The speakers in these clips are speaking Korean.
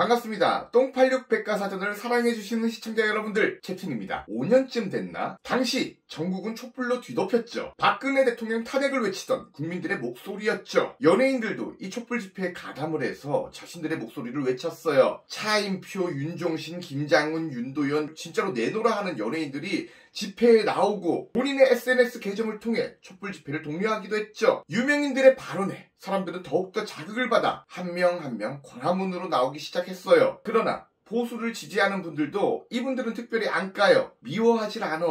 반갑습니다. 똥86 백과사전을 사랑해주시는 시청자 여러분들, 채팅입니다. 5년쯤 됐나? 당시 전국은 촛불로 뒤덮였죠. 박근혜 대통령 탄핵을 외치던 국민들의 목소리였죠. 연예인들도 이 촛불 집회에 가담을 해서 자신들의 목소리를 외쳤어요. 차인표, 윤종신, 김장훈, 윤도현, 진짜로 내놓으라 하는 연예인들이 집회에 나오고 본인의 SNS 계정을 통해 촛불 집회를 독려하기도 했죠. 유명인들의 발언에 사람들은 더욱더 자극을 받아 한 명 한 명 광화문으로 나오기 시작했어요. 그러나 보수를 지지하는 분들도 이분들은 특별히 안 까요. 미워하질 않아.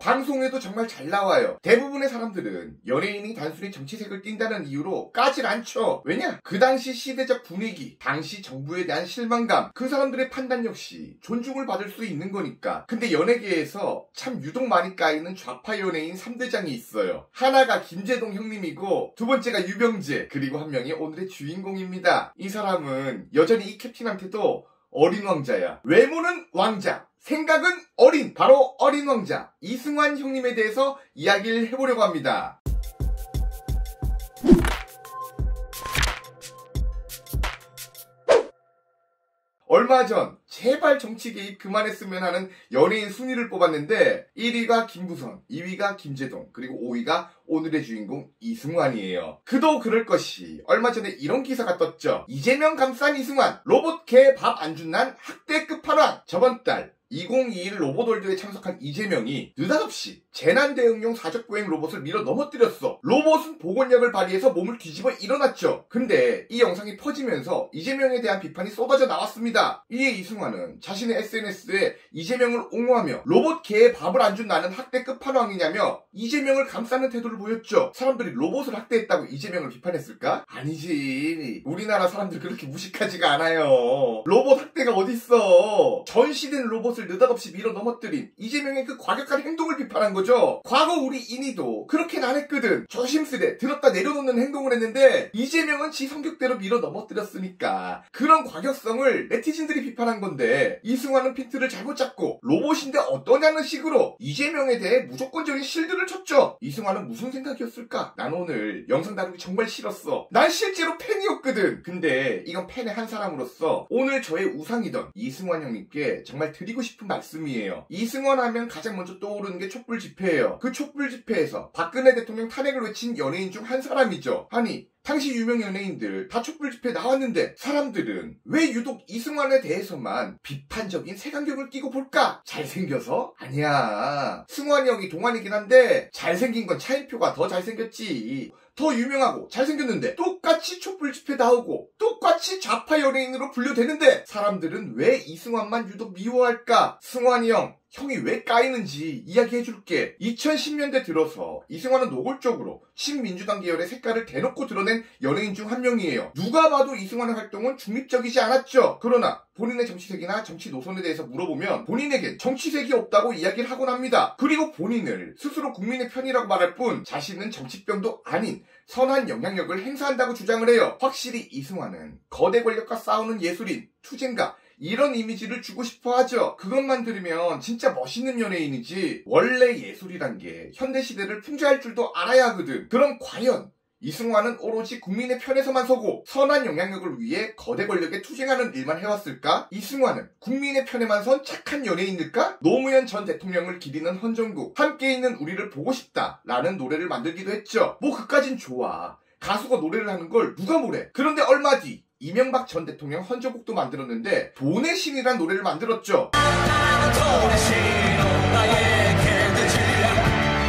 방송에도 정말 잘 나와요. 대부분의 사람들은 연예인이 단순히 정치색을 띈다는 이유로 까질 않죠. 왜냐? 그 당시 시대적 분위기, 당시 정부에 대한 실망감, 그 사람들의 판단 역시 존중을 받을 수 있는 거니까. 근데 연예계에서 참 유독 많이 까이는 좌파 연예인 3대장이 있어요. 하나가 김재동 형님이고, 두 번째가 유병재, 그리고 한 명이 오늘의 주인공입니다. 이 사람은 여전히 이 캡틴한테도 어린 왕자야. 외모는 왕자, 생각은 어린, 바로 어린 왕자 이승환 형님에 대해서 이야기를 해보려고 합니다. 얼마 전 제발 정치 개입 그만했으면 하는 연예인 순위를 뽑았는데 1위가 김부선, 2위가 김재동, 그리고 5위가 오늘의 주인공 이승환이에요. 그도 그럴 것이 얼마 전에 이런 기사가 떴죠. 이재명 감싼 이승환, 로봇 개 밥 안 준 난 학대급 발언. 저번 달 2021 로봇월드에 참석한 이재명이 느닷없이 재난대응용 사적보행 로봇을 밀어 넘어뜨렸어. 로봇은 보건력을 발휘해서 몸을 뒤집어 일어났죠. 근데 이 영상이 퍼지면서 이재명에 대한 비판이 쏟아져 나왔습니다. 이에 이승환은 자신의 SNS에 이재명을 옹호하며 로봇 개에 밥을 안 준 나는 학대급 판왕이냐며 이재명을 감싸는 태도를 보였죠. 사람들이 로봇을 학대했다고 이재명을 비판했을까? 아니지. 우리나라 사람들 그렇게 무식하지가 않아요. 로봇 학대가 어딨어. 전시된 로봇을 느닷없이 밀어 넘어뜨린 이재명의 그 과격한 행동을 비판한 거죠. 과거 우리 인희도 그렇게 안 했거든. 조심스레 들었다 내려놓는 행동을 했는데 이재명은 지 성격대로 밀어 넘어뜨렸으니까 그런 과격성을 네티즌들이 비판한 건데 이승환은 핀트를 잘못 잡고 로봇인데 어떠냐는 식으로 이재명에 대해 무조건적인 실드를 쳤죠. 이승환은 무슨 생각이었을까? 난 오늘 영상 다루기 정말 싫었어. 난 실제로 팬이었거든. 근데 이건 팬의 한 사람으로서 오늘 저의 우상이던 이승환 형님께 정말 드리고 싶어요. 싶은 말씀이에요. 이승환 하면 가장 먼저 떠오르는 게 촛불 집회예요. 그 촛불 집회에서 박근혜 대통령 탄핵을 외친 연예인 중 한 사람이죠. 아니, 당시 유명 연예인들 다 촛불 집회에 나왔는데 사람들은 왜 유독 이승환에 대해서만 비판적인 색안경을 끼고 볼까? 잘생겨서? 아니야. 승환이 형이 동안이긴 한데 잘생긴 건 차인표가 더 잘생겼지. 더 유명하고 잘생겼는데 똑같이 촛불 집회 나오고 똑같이 좌파 연예인으로 분류되는데 사람들은 왜 이승환만 유독 미워할까? 승환이 형이 왜 까이는지 이야기해줄게. 2010년대 들어서 이승환은 노골적으로 친민주당 계열의 색깔을 대놓고 드러낸 연예인 중 한 명이에요. 누가 봐도 이승환의 활동은 중립적이지 않았죠. 그러나 본인의 정치색이나 정치 노선에 대해서 물어보면 본인에겐 정치색이 없다고 이야기를 하곤 합니다. 그리고 본인을 스스로 국민의 편이라고 말할 뿐 자신은 정치병도 아닌 선한 영향력을 행사한다고 주장을 해요. 확실히 이승환은 거대 권력과 싸우는 예술인, 투쟁가, 이런 이미지를 주고 싶어 하죠. 그것만 들으면 진짜 멋있는 연예인이지 원래 예술이란 게 현대시대를 풍자할 줄도 알아야 하거든. 그럼 과연 이승환은 오로지 국민의 편에서만 서고 선한 영향력을 위해 거대 권력에 투쟁하는 일만 해왔을까? 이승환은 국민의 편에만 선 착한 연예인일까? 노무현 전 대통령을 기리는 헌정국, 함께 있는 우리를 보고 싶다라는 노래를 만들기도 했죠. 뭐 그까진 좋아. 가수가 노래를 하는 걸 누가 뭐래. 그런데 얼마 뒤 이명박 전 대통령 헌정곡도 만들었는데 돈의 신이란 노래를 만들었죠.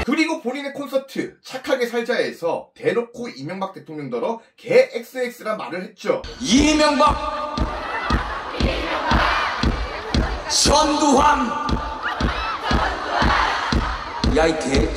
그리고 본인의 콘서트 착하게 살자에서 대놓고 이명박 대통령더러 개 XX란 말을 했죠. 이명박, 전두환, 야 이 개.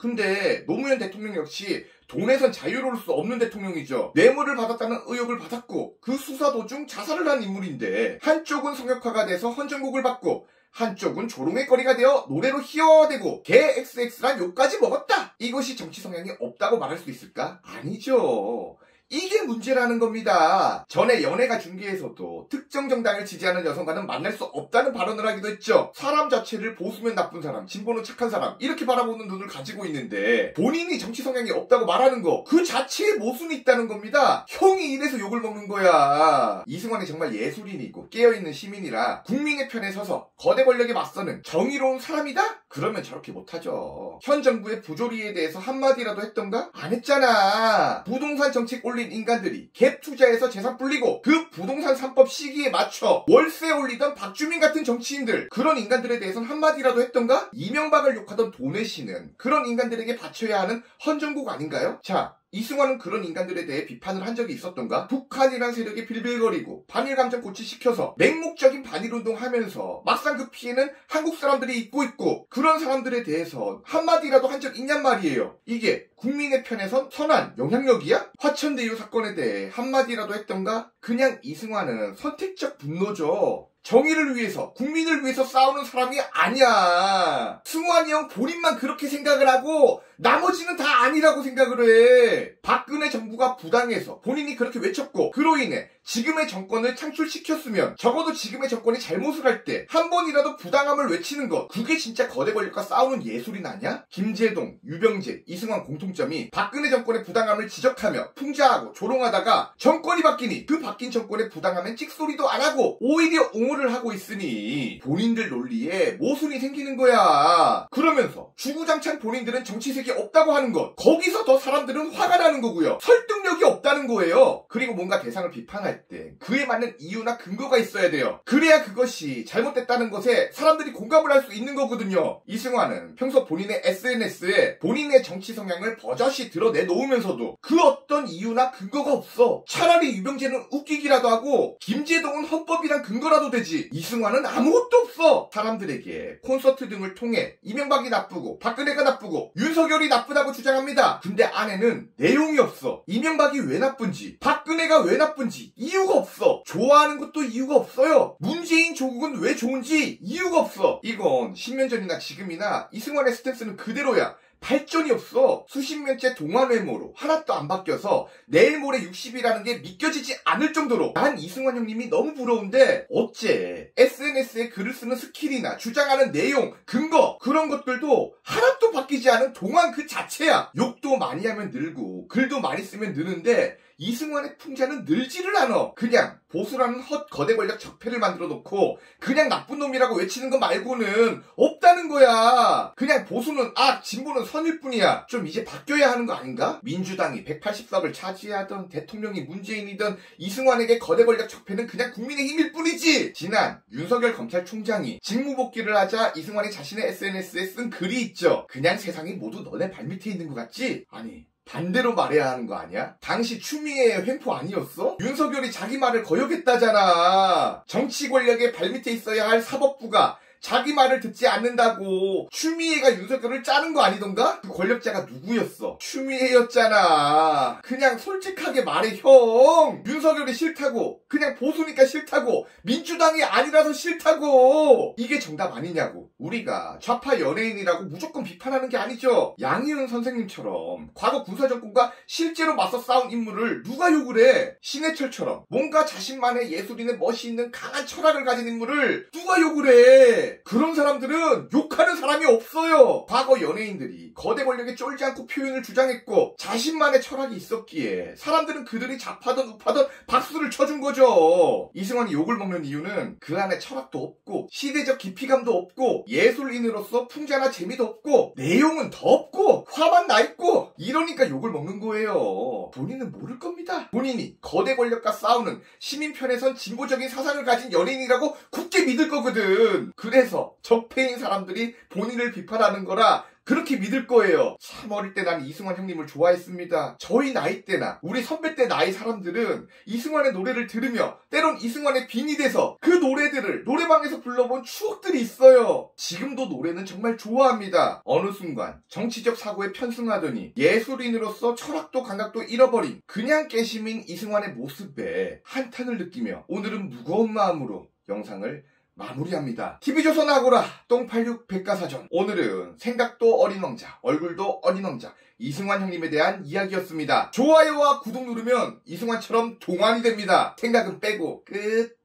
근데 노무현 대통령 역시 돈에선 자유로울 수 없는 대통령이죠. 뇌물을 받았다는 의혹을 받았고 그 수사 도중 자살을 한 인물인데 한쪽은 성역화가 돼서 헌정곡을 받고 한쪽은 조롱의 거리가 되어 노래로 희화화되고 개 XX란 욕까지 먹었다. 이것이 정치 성향이 없다고 말할 수 있을까? 아니죠. 이게 문제라는 겁니다. 전에 연예가 중계에서도 특정 정당을 지지하는 여성과는 만날 수 없다는 발언을 하기도 했죠. 사람 자체를 보수면 나쁜 사람, 진보는 착한 사람 이렇게 바라보는 눈을 가지고 있는데 본인이 정치 성향이 없다고 말하는 거 그 자체에 모순이 있다는 겁니다. 형이 이래서 욕을 먹는 거야. 이승환이 정말 예술인이고 깨어있는 시민이라 국민의 편에 서서 거대 권력에 맞서는 정의로운 사람이다? 그러면 저렇게 못하죠. 현 정부의 부조리에 대해서 한마디라도 했던가? 안 했잖아. 부동산 정책 올린 인간들이 갭 투자해서 재산 불리고 그 부동산 3법 시기에 맞춰 월세 올리던 박주민 같은 정치인들 그런 인간들에 대해선 한마디라도 했던가? 이명박을 욕하던 도내 씨는 그런 인간들에게 바쳐야 하는 헌정국 아닌가요? 자, 이승환은 그런 인간들에 대해 비판을 한 적이 있었던가? 북한이란 세력이 빌빌거리고 반일 감정 고취시켜서 맹목적인 반일운동 하면서 막상 그 피해는 한국 사람들이 입고 있고 그런 사람들에 대해서 한마디라도 한 적 있냔 말이에요. 이게 국민의 편에선 선한 영향력이야? 화천대유 사건에 대해 한마디라도 했던가? 그냥 이승환은 선택적 분노죠. 정의를 위해서 국민을 위해서 싸우는 사람이 아니야. 승환이 형 본인만 그렇게 생각을 하고 나머지는 다 아니라고 생각을 해. 박근혜 정부가 부당해서 본인이 그렇게 외쳤고 그로 인해 지금의 정권을 창출시켰으면 적어도 지금의 정권이 잘못을 할 때 한 번이라도 부당함을 외치는 것 그게 진짜 거대 권력과 싸우는 예술인 아냐? 김재동, 유병재, 이승환 공통점이 박근혜 정권의 부당함을 지적하며 풍자하고 조롱하다가 정권이 바뀌니 그 바뀐 정권의 부당함엔 찍소리도 안 하고 오히려 옹호를 하고 있으니 본인들 논리에 모순이 생기는 거야. 그러면서 주구장창 본인들은 정치색이 없다고 하는 것 거기서 더 사람들은 화가 나는 거고요. 설득력이 없다는 거예요. 그리고 뭔가 대상을 비판할 때 그에 맞는 이유나 근거가 있어야 돼요. 그래야 그것이 잘못됐다는 것에 사람들이 공감을 할 수 있는 거거든요. 이승환은 평소 본인의 SNS에 본인의 정치 성향을 버젓이 드러내놓으면서도 그 어떤 이유나 근거가 없어. 차라리 유병재는 웃기기라도 하고 김재동은 헌법이란 근거라도 되지 이승환은 아무것도 없어. 사람들에게 콘서트 등을 통해 이명박이 나쁘고 박근혜가 나쁘고 윤석열이 나쁘다고 주장합니다. 근데 안에는 내용이 없어. 이명박이 왜 나쁜지 박근혜가 왜 나쁜지 이유가 없어. 좋아하는 것도 이유가 없어요. 문재인 조국은 왜 좋은지 이유가 없어. 이건 10년 전이나 지금이나 이승환의 스탠스는 그대로야. 발전이 없어. 수십 년째 동안외모로 하나도 안 바뀌어서 내일 모레 60이라는 게 믿겨지지 않을 정도로 난 이승환 형님이 너무 부러운데 어째 SNS에 글을 쓰는 스킬이나 주장하는 내용, 근거 그런 것들도 하나도 바뀌지 않은 동안 그 자체야. 욕도 많이 하면 늘고 글도 많이 쓰면 느는데 이승환의 풍자는 늘지를 않아. 그냥 보수라는 헛 거대 권력 적폐를 만들어 놓고 그냥 나쁜 놈이라고 외치는 거 말고는 없다는 거야. 그냥 보수는 악, 진보는 선일 뿐이야. 좀 이제 바뀌어야 하는 거 아닌가? 민주당이 180석을 차지하던 대통령이 문재인이던 이승환에게 거대 권력 적폐는 그냥 국민의힘일 뿐이지. 지난 윤석열 검찰총장이 직무복귀를 하자 이승환이 자신의 SNS에 쓴 글이 있죠. 그냥 세상이 모두 너네 발밑에 있는 것 같지? 아니, 반대로 말해야 하는 거 아니야? 당시 추미애의 횡포 아니었어? 윤석열이 자기 말을 거역했다잖아. 정치 권력의 발밑에 있어야 할 사법부가 자기 말을 듣지 않는다고 추미애가 윤석열을 짜는 거 아니던가? 그 권력자가 누구였어? 추미애였잖아. 그냥 솔직하게 말해, 형. 윤석열이 싫다고, 그냥 보수니까 싫다고, 민주당이 아니라서 싫다고. 이게 정답 아니냐고. 우리가 좌파 연예인이라고 무조건 비판하는 게 아니죠. 양희은 선생님처럼 과거 군사정권과 실제로 맞서 싸운 인물을 누가 욕을 해? 신해철처럼 뭔가 자신만의 예술인의 멋이 있는 강한 철학을 가진 인물을 누가 욕을 해? 그런 사람들은 욕하는 사람이 없어요. 과거 연예인들이 거대 권력에 쫄지 않고 표현을 주장했고 자신만의 철학이 있었기에 사람들은 그들이 좌파든 우파든 박수를 쳐준 거죠. 이승환이 욕을 먹는 이유는 그 안에 철학도 없고 시대적 깊이감도 없고 예술인으로서 풍자나 재미도 없고 내용은 더 없고 화만 나 있고 이러니까 욕을 먹는 거예요. 본인은 모를 겁니다. 본인이 거대 권력과 싸우는 시민 편에선 진보적인 사상을 가진 연예인이라고 굳게 믿을 거거든. 그래서 적폐인 사람들이 본인을 비판하는 거라 그렇게 믿을 거예요. 참 어릴 때 난 이승환 형님을 좋아했습니다. 저희 나이 때나 우리 선배 때 나이 사람들은 이승환의 노래를 들으며 때론 이승환의 빈이 돼서 그 노래들을 노래방에서 불러본 추억들이 있어요. 지금도 노래는 정말 좋아합니다. 어느 순간 정치적 사고에 편승하더니 예술인으로서 철학도 감각도 잃어버린 그냥 깨시민 이승환의 모습에 한탄을 느끼며 오늘은 무거운 마음으로 영상을 마무리합니다. TV조선 아고라 똥86 백과사전, 오늘은 생각도 어린 왕자, 얼굴도 어린 왕자 이승환 형님에 대한 이야기였습니다. 좋아요와 구독 누르면 이승환처럼 동안이 됩니다. 생각은 빼고 끝.